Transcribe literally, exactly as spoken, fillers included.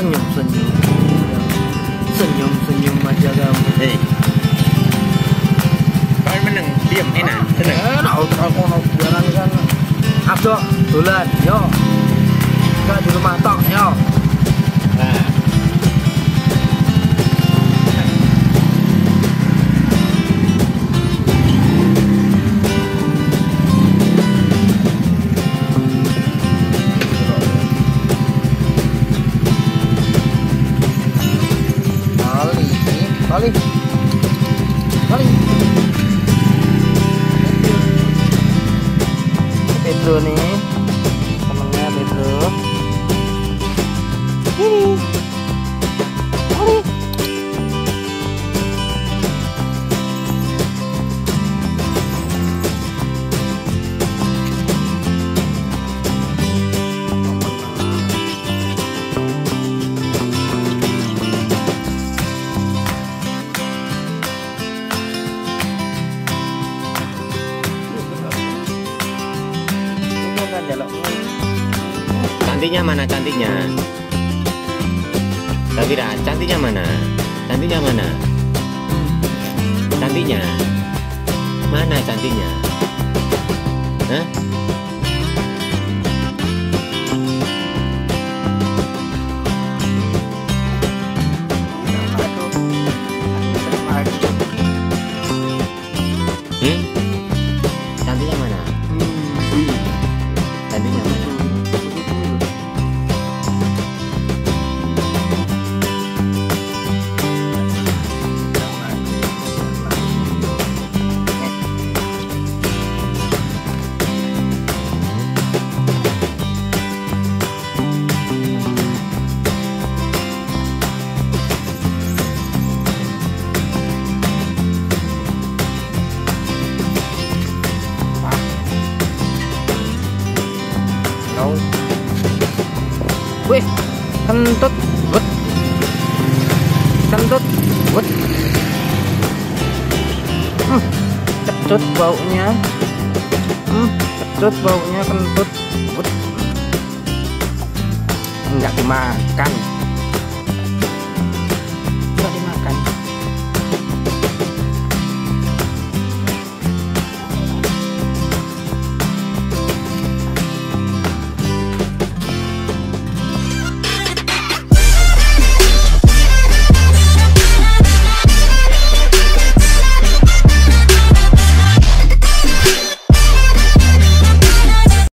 Senyum-senyum, senyum-senyum aja kamu. Hei, kau meneng, diam, enak, seneng. Enak, aku nak jalan kan. Abdo, tulen, yo. Kita di rumah tok, yo. Balik balik Pedro nih temennya Pedro ini balik cantiknya mana cantiknya Safira cantiknya mana cantiknya mana cantiknya mana cantiknya Hah? Hmm? Cantiknya mana cantiknya mana Wih, kentut, wet, kentut, wet, hmm, kecut baunya, hmm, kecut baunya kentut, wet, nggak dimakan.